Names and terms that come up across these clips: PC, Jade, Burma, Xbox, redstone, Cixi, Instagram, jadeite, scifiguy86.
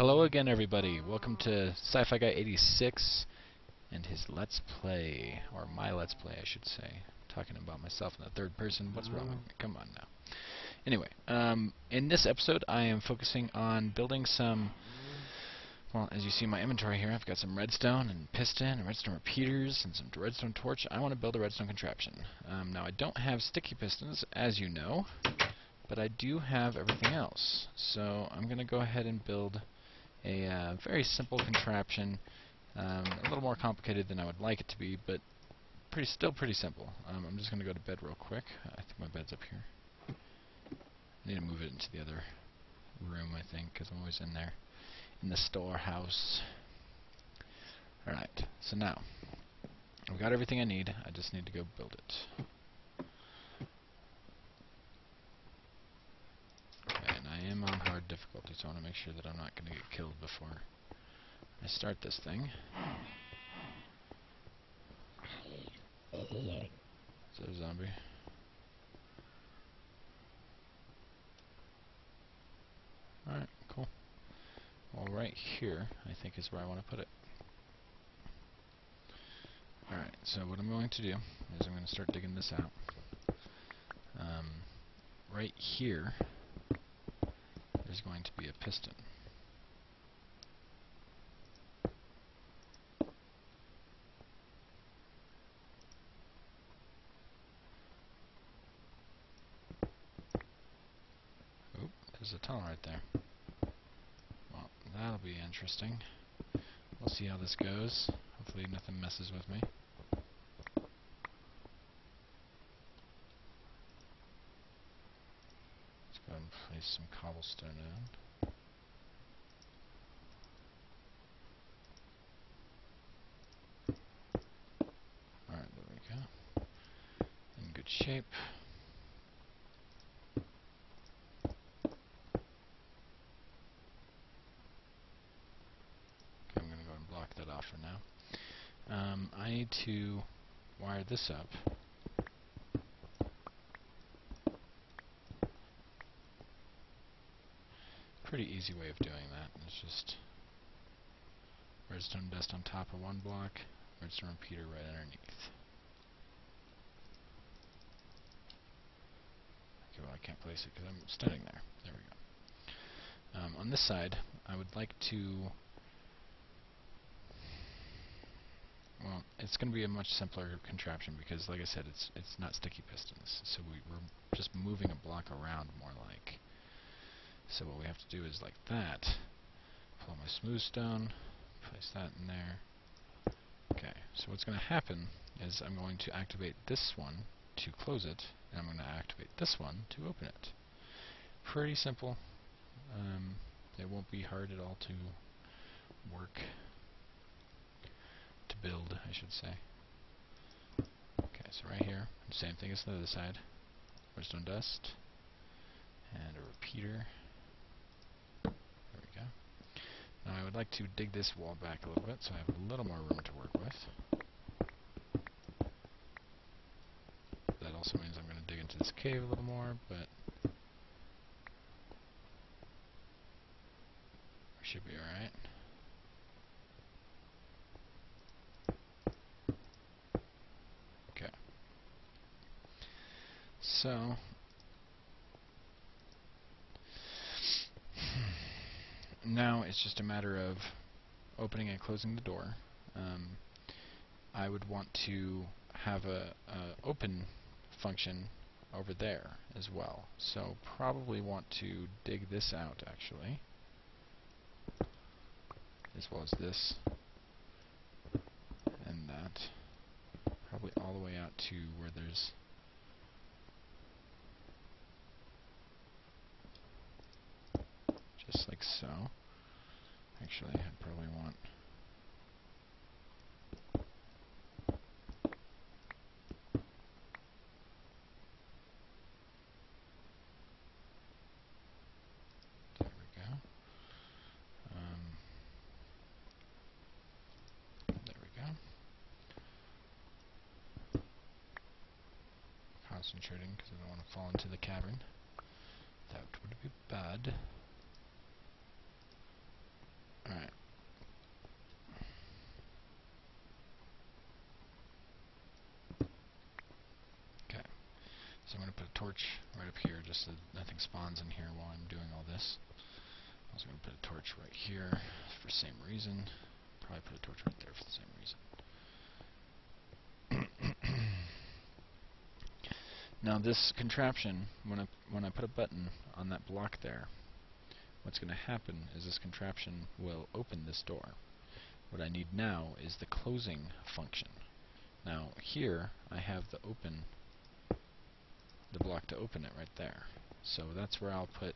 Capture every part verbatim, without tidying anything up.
Hello again, everybody. Welcome to Sci-Fi Guy eighty-six and his Let's Play, or my Let's Play, I should say. I'm talking about myself in the third person. What's wrong with me? Come on now. Anyway, um, in this episode, I am focusing on building some. Well, as you see in my inventory here, I've got some redstone and piston and redstone repeaters and some redstone torch. I want to build a redstone contraption. Um, now, I don't have sticky pistons, as you know, but I do have everything else. So I'm going to go ahead and build a uh, very simple contraption. Um, a little more complicated than I would like it to be, but pretty, still pretty simple. Um, I'm just going to go to bed real quick. I think my bed's up here. I need to move it into the other room, I think, because I'm always in there. In the storehouse. Alright, so now I've got everything I need. I just need to go build it. And I am on hard difficulty, so I want to make sure that I'm not going to get killed before I start this thing. Is that a zombie? Alright, cool. Well, right here, I think, is where I want to put it. Alright, so what I'm going to do is I'm going to start digging this out. Um, right here, there's going to be a piston. Oop, there's a tunnel right there. That'll be interesting. We'll see how this goes. Hopefully nothing messes with me. Let's go ahead and place some cobblestone down. Alright, there we go. In good shape. For now. Um, I need to wire this up. Pretty easy way of doing that. It's just redstone dust on top of one block, redstone repeater right underneath. Okay, well I can't place it because I'm standing there. There we go. Um, on this side, I would like to Well, it's going to be a much simpler contraption because, like I said, it's it's not sticky pistons. So we, we're just moving a block around more like. So what we have to do is like that. Pull my smooth stone, place that in there. Okay, so what's going to happen is I'm going to activate this one to close it, and I'm going to activate this one to open it. Pretty simple. Um, it won't be hard at all to work. To build, I should say. Okay, so right here, same thing as the other side. Redstone dust and a repeater. There we go. Now I would like to dig this wall back a little bit so I have a little more room to work with. That also means I'm going to dig into this cave a little more, but we should be alright. So, now it's just a matter of opening and closing the door. Um, I would want to have a, a open function over there as well. So probably want to dig this out actually, as well as this and that. Probably all the way out to where there's just like so. Actually, I'd probably want there we go. Um, there we go. Concentrating because I don't want to fall into the cavern. That would be bad. Alright. Okay. So I'm going to put a torch right up here just so that nothing spawns in here while I'm doing all this. I'm also going to put a torch right here for the same reason. Probably put a torch right there for the same reason. Now this contraption, when I, when I put a button on that block there, what's going to happen is this contraption will open this door. What I need now is the closing function. Now here I have the open, the block to open it right there. So that's where I'll put,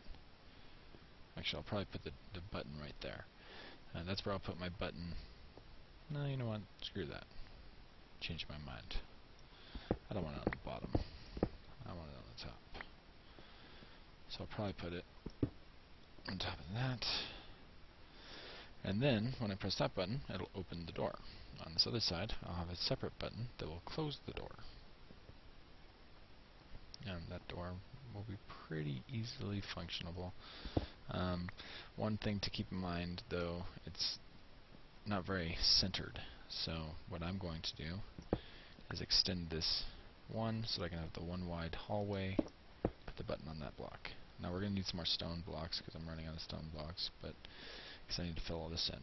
actually I'll probably put the, the button right there. Uh, that's where I'll put my button. No, you know what, screw that. Changed my mind. I don't want it on the bottom. I want it on the top. So I'll probably put it on top of that. And then, when I press that button, it'll open the door. On this other side, I'll have a separate button that will close the door. And that door will be pretty easily functionable. Um, one thing to keep in mind, though, it's not very centered. So what I'm going to do is extend this one, so that I can have the one wide hallway, put the button on that block. Now we're going to need some more stone blocks, because I'm running out of stone blocks, but because I need to fill all this in.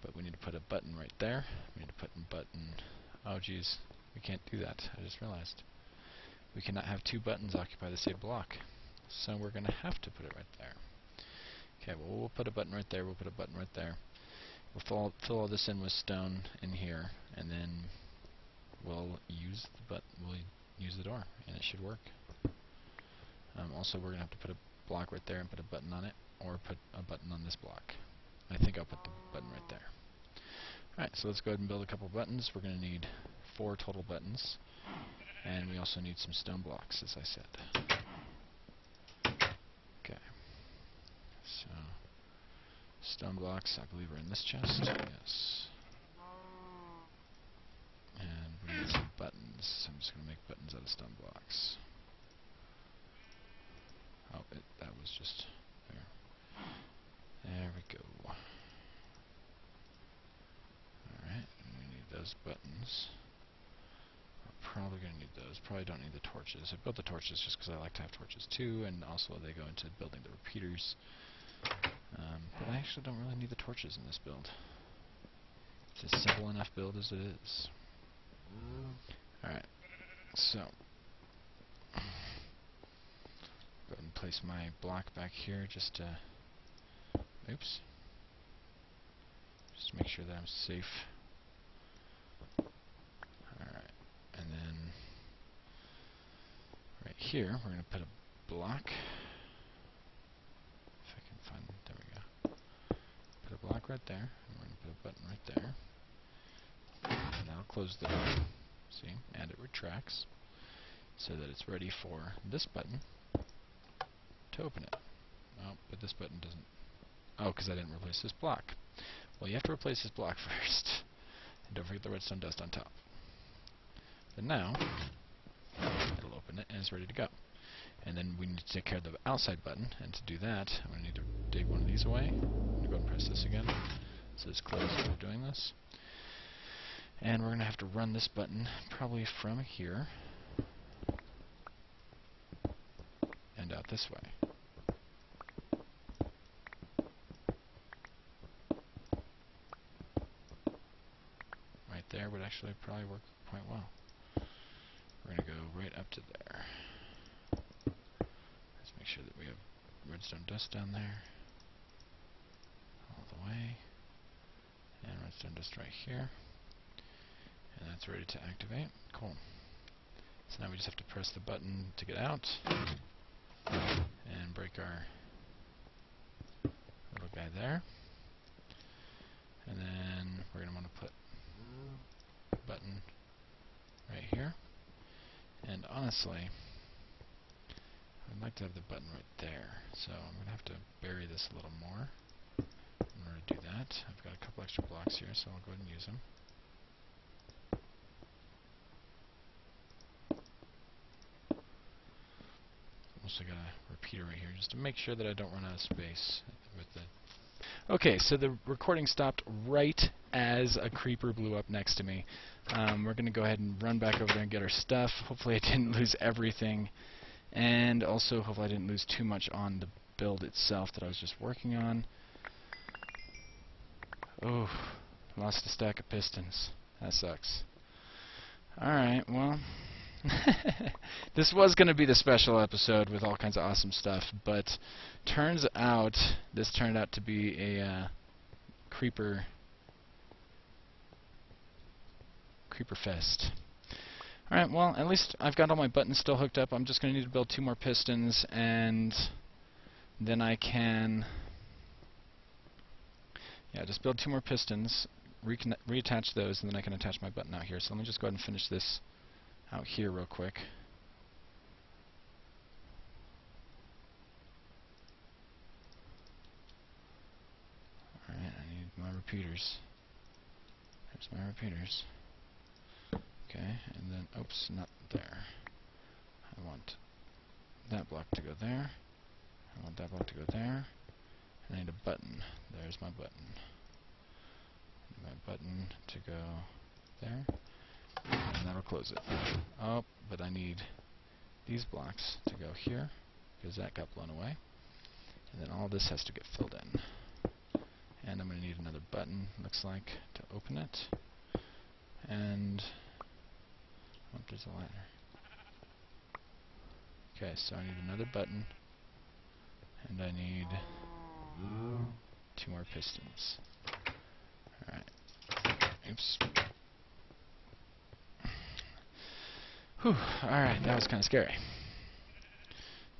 But we need to put a button right there. We need to put a button... Oh geez, we can't do that. I just realized. We cannot have two buttons occupy the same block. So we're going to have to put it right there. Okay, well we'll put a button right there, we'll put a button right there. We'll fill, fill all this in with stone in here, and then we'll use the but we'll use the door, and it should work. Um, also, we're gonna have to put a block right there and put a button on it, or put a button on this block. I think I'll put the button right there. All right, so let's go ahead and build a couple buttons. We're gonna need four total buttons, and we also need some stone blocks, as I said. Okay. So stone blocks, I believe, are in this chest. Yes. And we need some buttons. I'm just going to make buttons out of stone blocks. Oh, it, that was just there. There we go. Alright, we need those buttons. We're probably going to need those. Probably don't need the torches. I built the torches just because I like to have torches too, and also they go into building the repeaters. Um, but I actually don't really need the torches in this build. It's a simple enough build as it is. Alright, so go ahead and place my block back here just to oops. Just to make sure that I'm safe. Alright, and then right here we're gonna put a block. If I can find there we go. Put a block right there, and we're gonna put a button right there. And I'll close the door, see, and it retracts so that it's ready for this button to open it. Oh, but this button doesn't... Oh, because I didn't replace this block. Well, you have to replace this block first. And don't forget the redstone dust on top. But now, it'll open it and it's ready to go. And then we need to take care of the outside button, and to do that, I'm going to need to dig one of these away. I'm going to go and press this again, so it's closed while we're doing this. And we're going to have to run this button probably from here and out this way. Right there would actually probably work quite well. We're going to go right up to there. Let's make sure that we have redstone dust down there all the way. And redstone dust right here. And that's ready to activate. Cool. So now we just have to press the button to get out and break our little guy there. And then we're going to want to put a button right here. And honestly, I'd like to have the button right there. So I'm going to have to bury this a little more in order to do that. I've got a couple extra blocks here, so I'll go ahead and use them. Also got a repeater right here just to make sure that I don't run out of space with the Okay, so the recording stopped right as a creeper blew up next to me. Um, we're going to go ahead and run back over there and get our stuff. Hopefully I didn't lose everything. And also, hopefully I didn't lose too much on the build itself that I was just working on. Oh, lost a stack of pistons. That sucks. Alright, well... this was going to be the special episode with all kinds of awesome stuff, but turns out this turned out to be a uh, creeper creeper fest. Alright, well, at least I've got all my buttons still hooked up. I'm just going to need to build two more pistons, and then I can... Yeah, just build two more pistons, reconnect, reattach those, and then I can attach my button out here. So let me just go ahead and finish this out here real quick. Alright, I need my repeaters. There's my repeaters. Okay, and then, oops, not there. I want that block to go there. I want that block to go there. And I need a button. There's my button. My button to go there. And that'll close it. Oh, but I need these blocks to go here, because that got blown away. And then all this has to get filled in. And I'm going to need another button, looks like, to open it. And, oh, there's a ladder. Okay, so I need another button. And I need two more pistons. Alright. Oops. Whew, alright, that was kind of scary.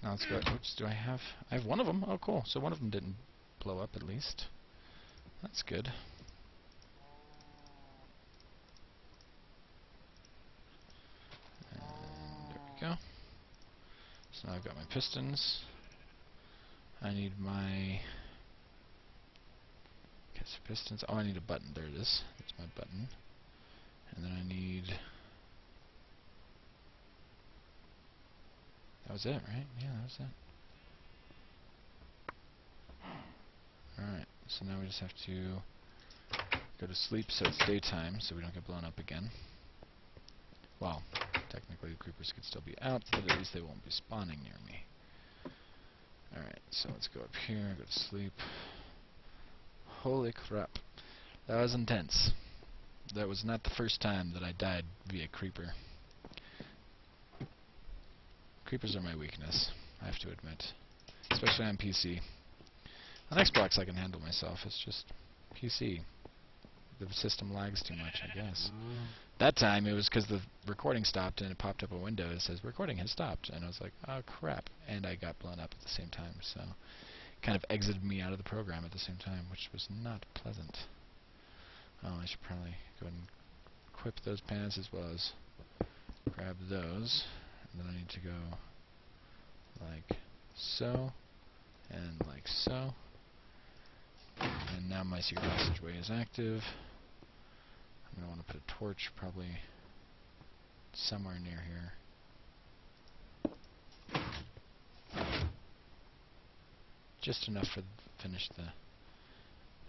Now let's go, oops, do I have, I have one of them, oh cool, so one of them didn't blow up at least. That's good. And there we go. So now I've got my pistons. I need my, okay, so pistons, oh I need a button, there it is, that's my button. And then I need... That was it, right? Yeah, that was it. Alright, so now we just have to go to sleep so it's daytime, so we don't get blown up again. Well, technically the creepers could still be out, but at least they won't be spawning near me. Alright, so let's go up here, go to sleep. Holy crap. That was intense. That was not the first time that I died via creeper. Creepers are my weakness, I have to admit. Especially on P C. On Xbox I can handle myself, it's just P C. The system lags too much, I guess. That time it was because the recording stopped and it popped up a window that says, recording has stopped. And I was like, oh crap. And I got blown up at the same time, so... Kind of exited me out of the program at the same time, which was not pleasant. Oh, I should probably go ahead and equip those pants as well as grab those. And then I need to go like so, and like so. And now my secret passageway is active. I'm going to want to put a torch probably somewhere near here. Just enough for finish the...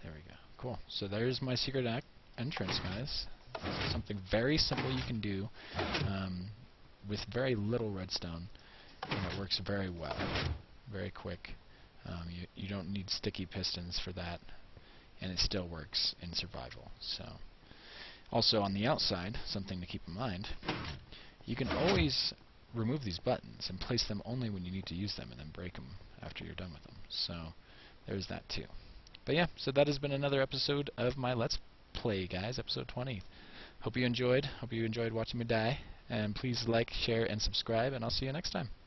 There we go. Cool. So there's my secret ac entrance, guys. Something very simple you can do. Um, with very little redstone, and it works very well, very quick. Um, you, you don't need sticky pistons for that, and it still works in survival. So, also on the outside, something to keep in mind, you can always remove these buttons and place them only when you need to use them and then break them after you're done with them. So, there's that too. But yeah, so that has been another episode of my Let's Play, guys, episode twenty. Hope you enjoyed. Hope you enjoyed watching me die. And please like, share, and subscribe, and I'll see you next time.